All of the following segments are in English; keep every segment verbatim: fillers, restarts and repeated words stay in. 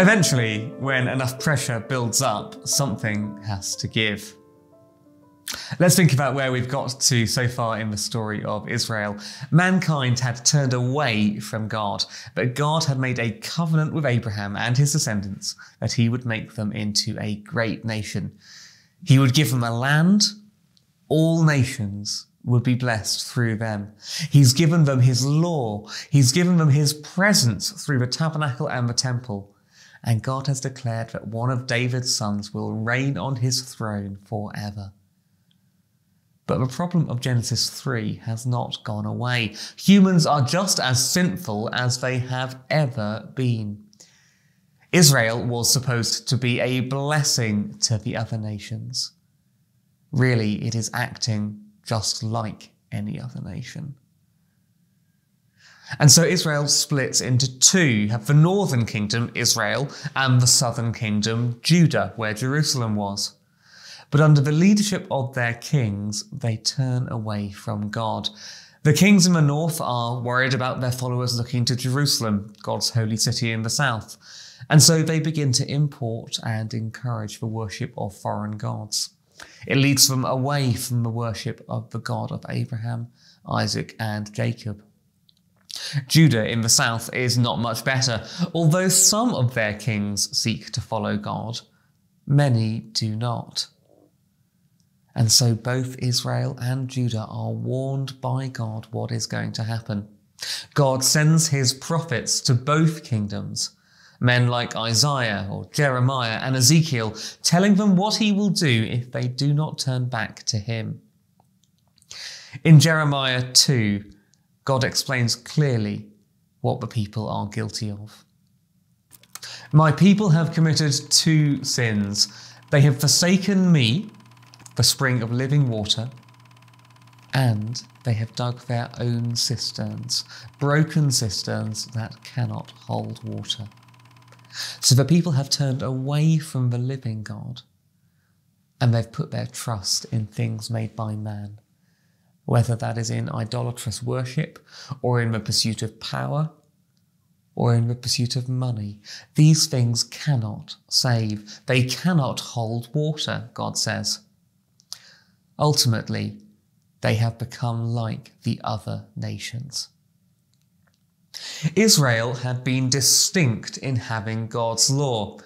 Eventually, when enough pressure builds up, something has to give. Let's think about where we've got to so far in the story of Israel. Mankind had turned away from God, but God had made a covenant with Abraham and his descendants that he would make them into a great nation. He would give them a land. All nations would be blessed through them. He's given them his law. He's given them his presence through the tabernacle and the temple. And God has declared that one of David's sons will reign on his throne forever. But the problem of Genesis three has not gone away. Humans are just as sinful as they have ever been. Israel was supposed to be a blessing to the other nations. Really, it is acting just like any other nation. And so Israel splits into two. You have the northern kingdom, Israel, and the southern kingdom, Judah, where Jerusalem was. But under the leadership of their kings, they turn away from God. The kings in the north are worried about their followers looking to Jerusalem, God's holy city in the south. And so they begin to import and encourage the worship of foreign gods. It leads them away from the worship of the God of Abraham, Isaac, and Jacob. Judah in the south is not much better. Although some of their kings seek to follow God, many do not. And so both Israel and Judah are warned by God what is going to happen. God sends his prophets to both kingdoms, men like Isaiah or Jeremiah and Ezekiel, telling them what he will do if they do not turn back to him. In Jeremiah two, God explains clearly what the people are guilty of. My people have committed two sins. They have forsaken me, the spring of living water, and they have dug their own cisterns, broken cisterns that cannot hold water. So the people have turned away from the living God, and they've put their trust in things made by man, whether that is in idolatrous worship, or in the pursuit of power, or in the pursuit of money. These things cannot save. They cannot hold water, God says. Ultimately, they have become like the other nations. Israel had been distinct in having God's law.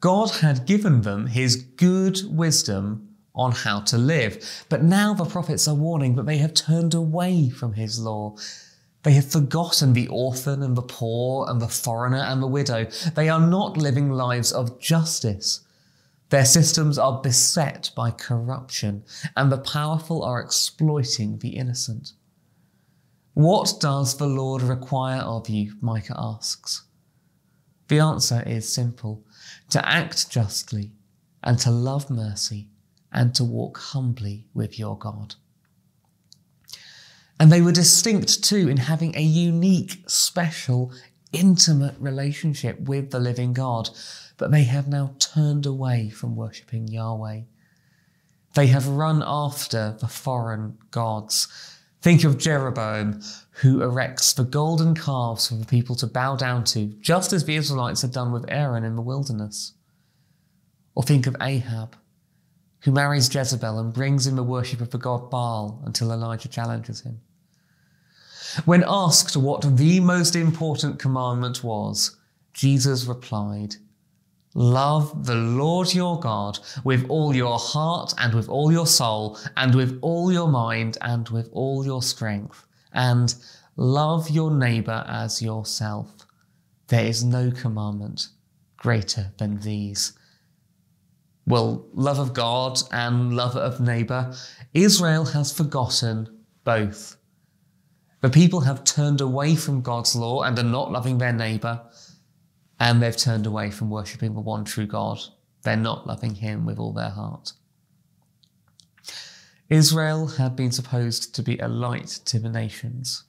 God had given them his good wisdom on how to live, but now the prophets are warning that they have turned away from his law. They have forgotten the orphan and the poor and the foreigner and the widow. They are not living lives of justice. Their systems are beset by corruption, and the powerful are exploiting the innocent. What does the Lord require of you? Micah asks. The answer is simple: to act justly, and to love mercy, and to walk humbly with your God. And they were distinct too in having a unique, special, intimate relationship with the living God, but they have now turned away from worshipping Yahweh. They have run after the foreign gods. Think of Jeroboam, who erects the golden calves for the people to bow down to, just as the Israelites had done with Aaron in the wilderness. Or think of Ahab, who marries Jezebel and brings in the worship of the god Baal until Elijah challenges him. When asked what the most important commandment was, Jesus replied, "Love the Lord your God with all your heart and with all your soul and with all your mind and with all your strength, and love your neighbor as yourself. There is no commandment greater than these." Well, love of God and love of neighbor, Israel has forgotten both. The people have turned away from God's law and are not loving their neighbour, and they've turned away from worshipping the one true God. They're not loving him with all their heart. Israel had been supposed to be a light to the nations.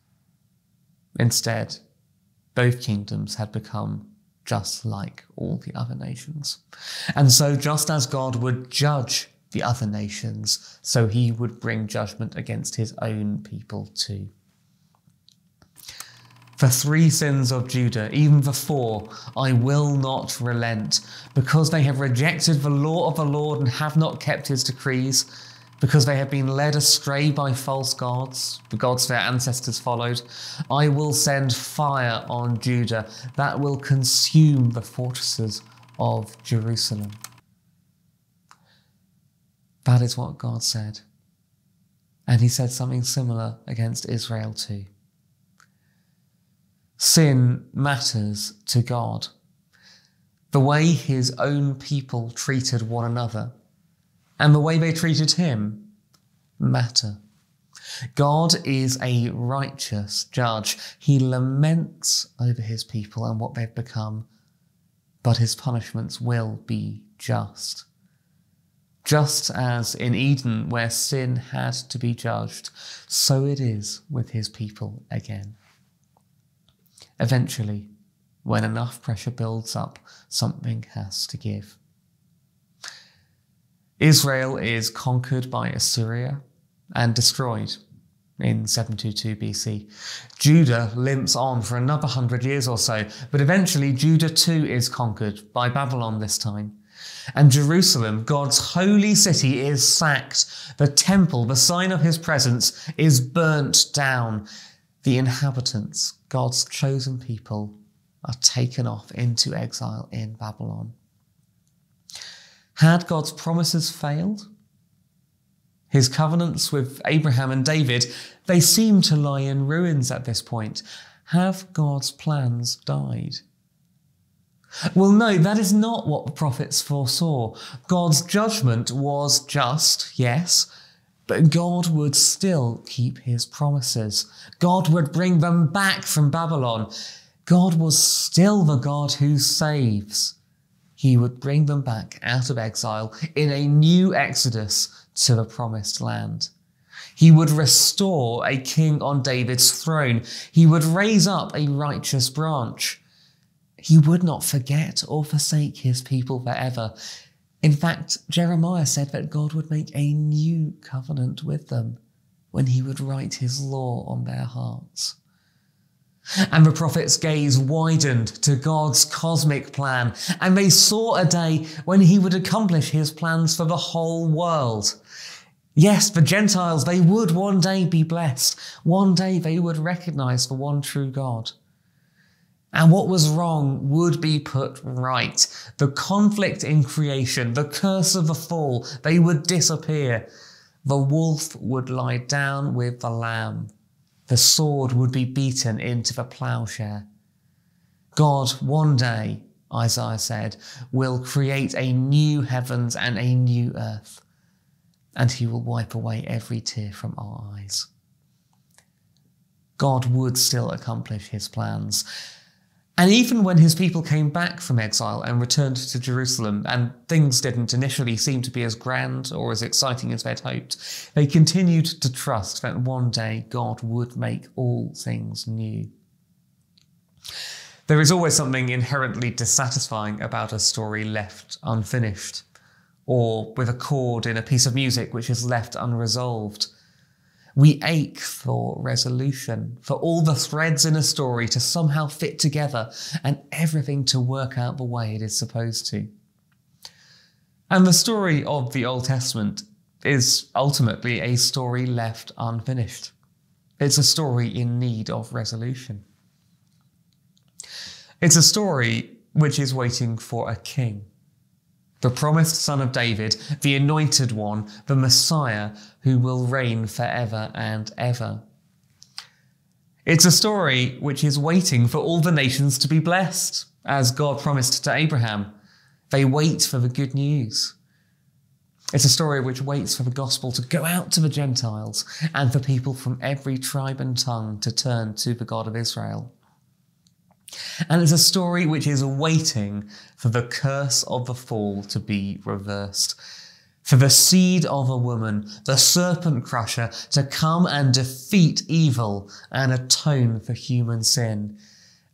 Instead, both kingdoms had become just like all the other nations. And so just as God would judge the other nations, so he would bring judgment against his own people too. for three sins of Judah, even for four, I will not relent, because they have rejected the law of the Lord and have not kept his decrees, because they have been led astray by false gods, the gods their ancestors followed. I will send fire on Judah that will consume the fortresses of Jerusalem. That is what God said. And he said something similar against Israel too. Sin matters to God. The way his own people treated one another and the way they treated him matter. God is a righteous judge. He laments over his people and what they've become, but his punishments will be just. Just as in Eden, where sin had to be judged, so it is with his people again. Eventually, when enough pressure builds up, something has to give. Israel is conquered by Assyria and destroyed in seven twenty-two B C. Judah limps on for another hundred years or so, but eventually Judah too is conquered by Babylon this time. And Jerusalem, God's holy city, is sacked. The temple, the sign of his presence, is burnt down. The inhabitants, God's chosen people, are taken off into exile in Babylon. Had God's promises failed? His covenants with Abraham and David, they seem to lie in ruins at this point. Have God's plans died? Well, no, that is not what the prophets foresaw. God's judgment was just, yes, but God would still keep his promises. God would bring them back from Babylon. God was still the God who saves. He would bring them back out of exile in a new exodus to the promised land. He would restore a king on David's throne. He would raise up a righteous branch. He would not forget or forsake his people forever. In fact, Jeremiah said that God would make a new covenant with them when he would write his law on their hearts. And the prophet's gaze widened to God's cosmic plan, and they saw a day when he would accomplish his plans for the whole world. Yes, the Gentiles, they would one day be blessed. One day they would recognize the one true God. And what was wrong would be put right. The conflict in creation, the curse of the fall, they would disappear. The wolf would lie down with the lamb. The sword would be beaten into the plowshare. God one day, Isaiah said, will create a new heavens and a new earth, and he will wipe away every tear from our eyes. God would still accomplish his plans. And even when his people came back from exile and returned to Jerusalem, and things didn't initially seem to be as grand or as exciting as they'd hoped, they continued to trust that one day God would make all things new. There is always something inherently dissatisfying about a story left unfinished, or with a chord in a piece of music which is left unresolved. We ache for resolution, for all the threads in a story to somehow fit together and everything to work out the way it is supposed to. And the story of the Old Testament is ultimately a story left unfinished. It's a story in need of resolution. It's a story which is waiting for a king. The promised son of David, the anointed one, the Messiah, who will reign forever and ever. It's a story which is waiting for all the nations to be blessed, as God promised to Abraham. They wait for the good news. It's a story which waits for the gospel to go out to the Gentiles and for people from every tribe and tongue to turn to the God of Israel. And it's a story which is waiting for the curse of the fall to be reversed, for the seed of a woman, the serpent crusher, to come and defeat evil and atone for human sin,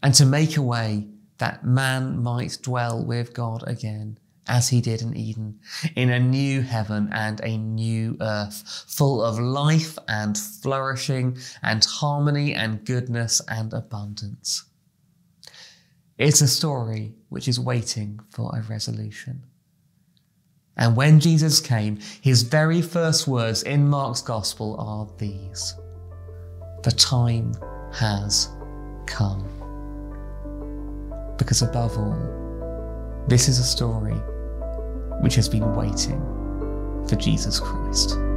and to make a way that man might dwell with God again as he did in Eden, in a new heaven and a new earth, full of life and flourishing and harmony and goodness and abundance. It's a story which is waiting for a resolution. And when Jesus came, his very first words in Mark's gospel are these: "The time has come." Because above all, this is a story which has been waiting for Jesus Christ.